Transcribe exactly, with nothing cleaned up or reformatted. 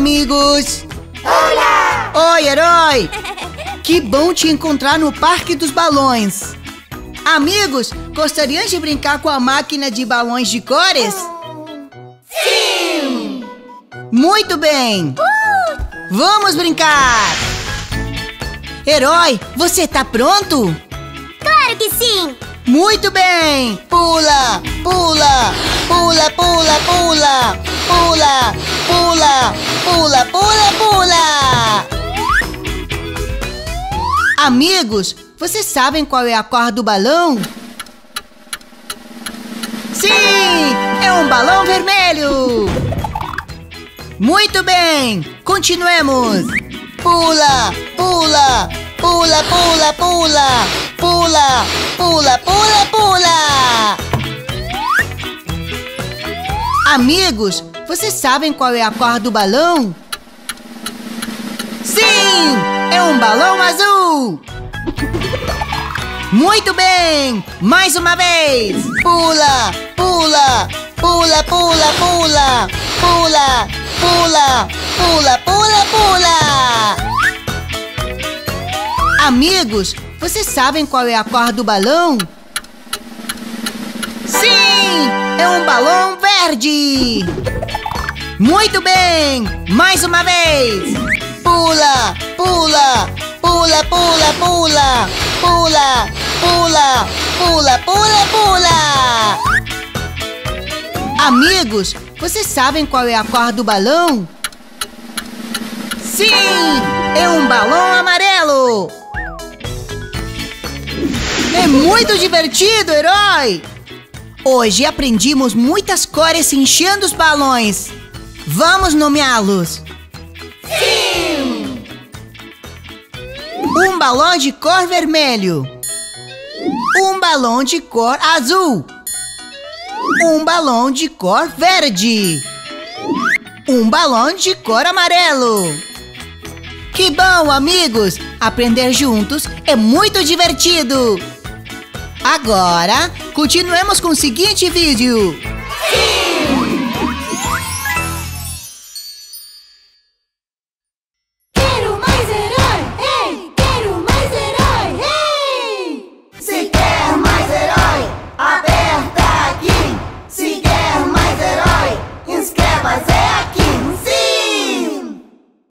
amigos! Olá! Oi, herói! Que bom te encontrar no Parque dos Balões! Amigos, gostariam de brincar com a máquina de balões de cores? Sim! Muito bem! Uh! Vamos brincar! Herói, você tá pronto? Claro que sim! Muito bem! Pula, pula, pula, pula, pula, pula, pula, pula, pula, pula! Amigos, vocês sabem qual é a cor do balão? Sim! É um balão vermelho! Muito bem! Continuemos! Pula, pula, pula, pula, pula, pula, pula, pula, pula! Amigos, vocês sabem qual é a cor do balão? Sim! É um balão azul! Muito bem! Mais uma vez! Pula, pula, pula, pula, pula, pula, pula, pula, pula, pula! Amigos, vocês sabem qual é a cor do balão? Sim! É um balão verde! Muito bem! Mais uma vez! Pula, pula, pula, pula, pula, pula, pula, pula, pula, pula! Amigos, vocês sabem qual é a cor do balão? Sim! É um balão amarelo! É muito divertido, herói! Hoje aprendimos muitas cores enchendo os balões! Vamos nomeá-los! Sim! Um balão de cor vermelho. Um balão de cor azul. Um balão de cor verde. Um balão de cor amarelo. Que bom, amigos! Aprender juntos é muito divertido! Agora, continuemos com o seguinte vídeo.